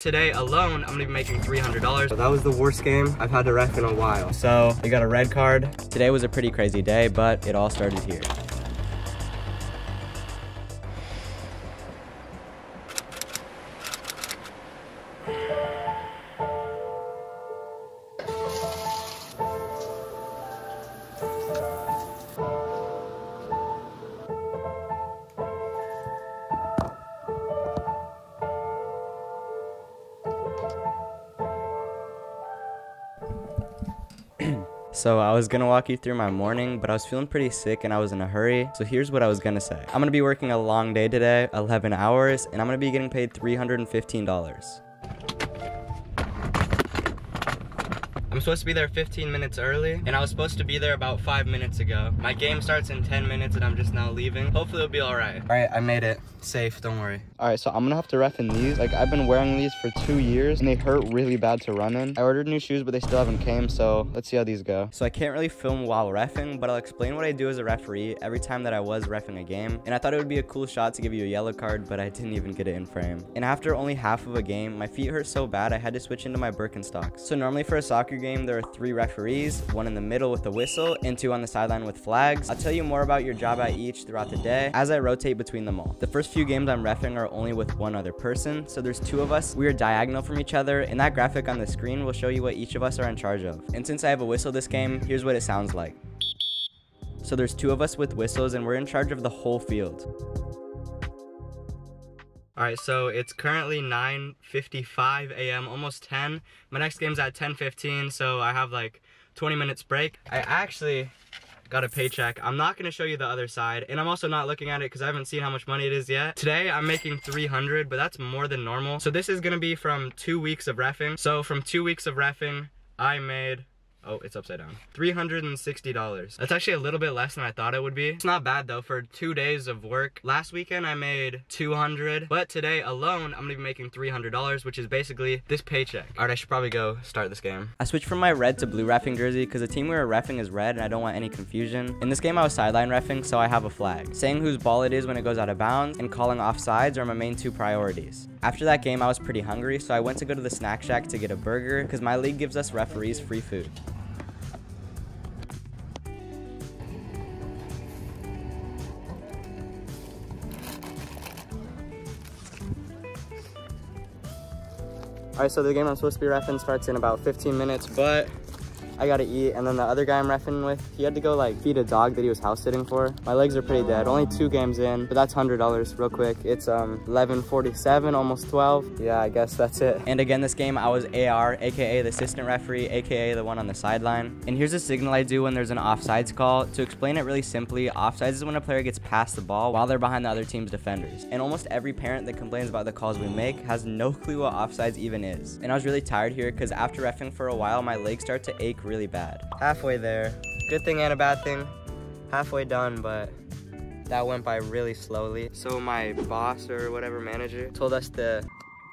Today alone, I'm gonna be making $300. So that was the worst game I've had to ref in a while. So we got a red card. Today was a pretty crazy day, but it all started here. So I was gonna walk you through my morning, but I was feeling pretty sick and I was in a hurry. So here's what I was gonna say. I'm gonna be working a long day today, 11 hours, and I'm gonna be getting paid $315. I'm supposed to be there 15 minutes early, and I was supposed to be there about 5 minutes ago. My game starts in 10 minutes and I'm just now leaving. Hopefully it'll be all right. All right, I made it. Safe, don't worry. All right, so I'm gonna have to ref in these. Like, I've been wearing these for 2 years and they hurt really bad to run in. I ordered new shoes, but they still haven't came, so let's see how these go. So I can't really film while refing, but I'll explain what I do as a referee every time that I was refing a game. And I thought it would be a cool shot to give you a yellow card, but I didn't even get it in frame. And after only half of a game, my feet hurt so bad I had to switch into my Birkenstocks. So normally for a soccer game, there are 3 referees, 1 in the middle with a whistle and 2 on the sideline with flags. I'll tell you more about your job at each throughout the day as I rotate between them all. The first few games I'm refing are only with 1 other person, so there's 2 of us. We are diagonal from each other, and that graphic on the screen will show you what each of us are in charge of. And since I have a whistle this game, here's what it sounds like. So there's 2 of us with whistles, and we're in charge of the whole field. Alright, so it's currently 9:55 a.m., almost 10. My next game's at 10:15, so I have like 20 minutes break. I actually got a paycheck. I'm not gonna show you the other side, and I'm also not looking at it because I haven't seen how much money it is yet. Today, I'm making 300, but that's more than normal. So this is gonna be from 2 weeks of reffing. So from 2 weeks of reffing, I made... oh, it's upside down. $360. That's actually a little bit less than I thought it would be. It's not bad though for 2 days of work. Last weekend I made $200, but today alone I'm gonna be making $300, which is basically this paycheck. All right, I should probably go start this game. I switched from my red to blue reffing jersey because the team we were reffing is red and I don't want any confusion. In this game I was sideline reffing, so I have a flag, saying whose ball it is when it goes out of bounds, and calling offsides are my main 2 priorities. After that game I was pretty hungry, so I went to go to the snack shack to get a burger because my league gives us referees free food. Alright, so the game I'm supposed to be reffing starts in about 15 minutes, but I gotta eat, and then the other guy I'm reffing with, he had to go like feed a dog that he was house sitting for. My legs are pretty dead, only 2 games in, but that's $100 real quick. It's 11:47, almost 12. Yeah, I guess that's it. And again, this game I was AR, aka the assistant referee, aka the one on the sideline. And here's a signal I do when there's an offsides call. To explain it really simply, offsides is when a player gets past the ball while they're behind the other team's defenders. And almost every parent that complains about the calls we make has no clue what offsides even is. And I was really tired here because after reffing for a while, my legs start to ache really bad. Halfway there. Good thing and a bad thing. Halfway done, but that went by really slowly. So my boss or whatever manager told us to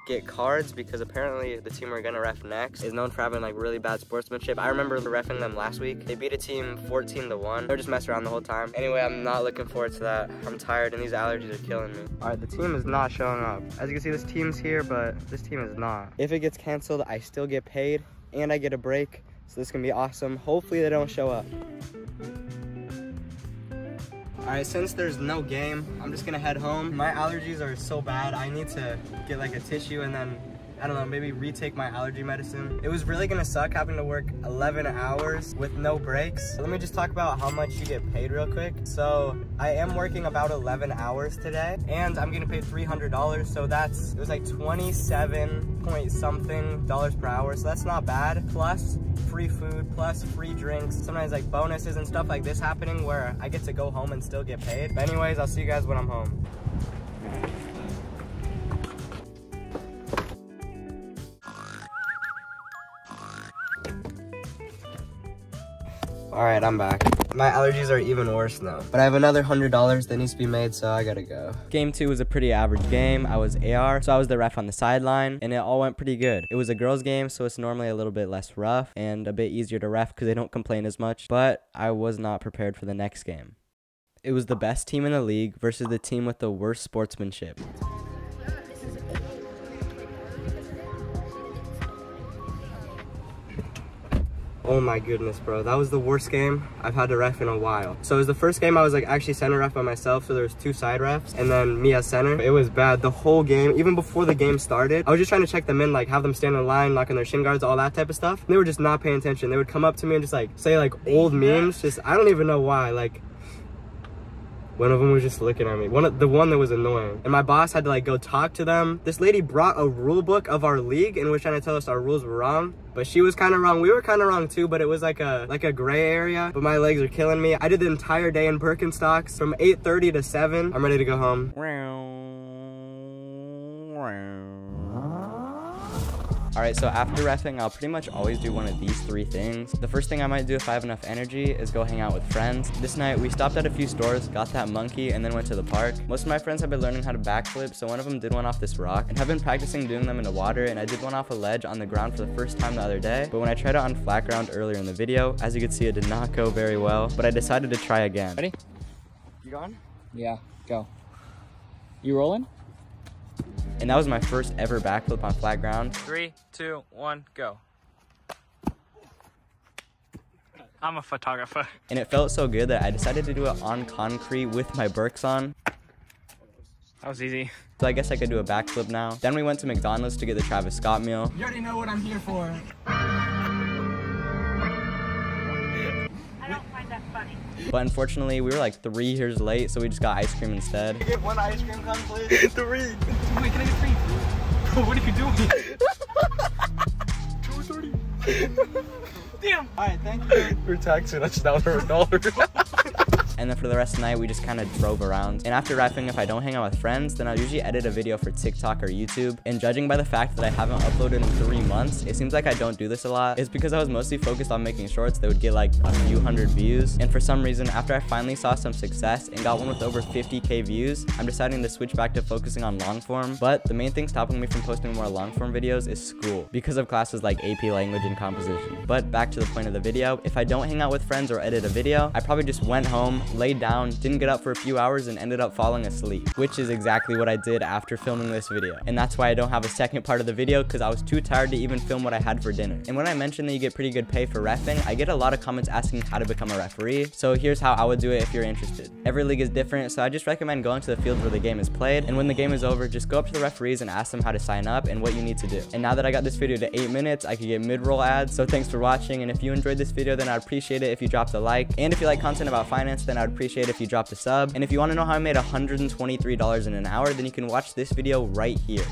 get cards because apparently the team we're gonna ref next is known for having like really bad sportsmanship. I remember refing them last week. They beat a team 14-1. They were just messing around the whole time. Anyway, I'm not looking forward to that. I'm tired and these allergies are killing me. All right, the team is not showing up. As you can see, this team's here, but this team is not. If it gets canceled, I still get paid and I get a break. So this can be awesome. Hopefully they don't show up. All right, since there's no game, I'm just gonna head home. My allergies are so bad. I need to get like a tissue and then, I don't know, maybe retake my allergy medicine. It was really gonna suck having to work 11 hours with no breaks. So let me just talk about how much you get paid real quick. So I am working about 11 hours today and I'm getting paid $300. So that's, it was like 27 point something dollars per hour. So that's not bad. Plus free food, plus free drinks. Sometimes like bonuses and stuff like this happening where I get to go home and still get paid. But anyways, I'll see you guys when I'm home. All right, I'm back. My allergies are even worse now, but I have another $100 that needs to be made, so I gotta go. Game 2 was a pretty average game. I was AR, so I was the ref on the sideline, and it all went pretty good. It was a girls game, so it's normally a little bit less rough and a bit easier to ref because they don't complain as much, but I was not prepared for the next game. It was the best team in the league versus the team with the worst sportsmanship. Oh my goodness, bro. That was the worst game I've had to ref in a while. So it was the first game I was like actually center ref by myself. So there was two side refs and then me as center. It was bad the whole game. Even before the game started, I was just trying to check them in, like have them stand in line, lock on their shin guards, all that type of stuff. And they were just not paying attention. They would come up to me and just like say like old memes. Just, I don't even know why. Like, one of them was just looking at me. The one that was annoying. And my boss had to like go talk to them. This lady brought a rule book of our league and was trying to tell us our rules were wrong. But she was kind of wrong. We were kind of wrong too, but it was like a gray area. But my legs are killing me. I did the entire day in Birkenstocks from 8:30 to 7. I'm ready to go home. All right, so after refing, I'll pretty much always do one of these three things. The first thing I might do if I have enough energy is go hang out with friends. This night, we stopped at a few stores, got that monkey, and then went to the park. Most of my friends have been learning how to backflip, so one of them did one off this rock and have been practicing doing them in the water, and I did one off a ledge on the ground for the first time the other day, but when I tried it on flat ground earlier in the video, as you can see, it did not go very well, but I decided to try again. Ready? You going? Yeah, go. You rolling? And that was my first ever backflip on flat ground. 3, 2, 1, go. I'm a photographer. And it felt so good that I decided to do it on concrete with my Birks on. That was easy. So I guess I could do a backflip now. Then we went to McDonald's to get the Travis Scott meal. You already know what I'm here for. I don't find that funny. But unfortunately, we were like 3 years late, so we just got ice cream instead. Can you get one ice cream cone, please? 3. Wait, can I get 3? Bro, what are you doing? 2:30. Damn. All right, thank you. We're taxing us down for $1. And then for the rest of the night, we just kind of drove around. And after wrapping, if I don't hang out with friends, then I'll usually edit a video for TikTok or YouTube. And judging by the fact that I haven't uploaded in 3 months, it seems like I don't do this a lot. It's because I was mostly focused on making shorts that would get like a few hundred views. And for some reason, after I finally saw some success and got one with over 50K views, I'm deciding to switch back to focusing on long form. But the main thing stopping me from posting more long form videos is school, because of classes like AP language and composition. But back to the point of the video, if I don't hang out with friends or edit a video, I probably just went home, laid down, didn't get up for a few hours, and ended up falling asleep, which is exactly what I did after filming this video. And that's why I don't have a second part of the video, because I was too tired to even film what I had for dinner. And when I mentioned that you get pretty good pay for refing, I get a lot of comments asking how to become a referee. So here's how I would do it if you're interested. Every league is different, so I just recommend going to the field where the game is played, and when the game is over, just go up to the referees and ask them how to sign up and what you need to do. And now that I got this video to 8 minutes, I could get mid-roll ads. So thanks for watching, and if you enjoyed this video, then I'd appreciate it if you dropped a like. And if you like content about finance, then I'd appreciate if you dropped a sub. And if you want to know how I made $123 in an hour, then you can watch this video right here.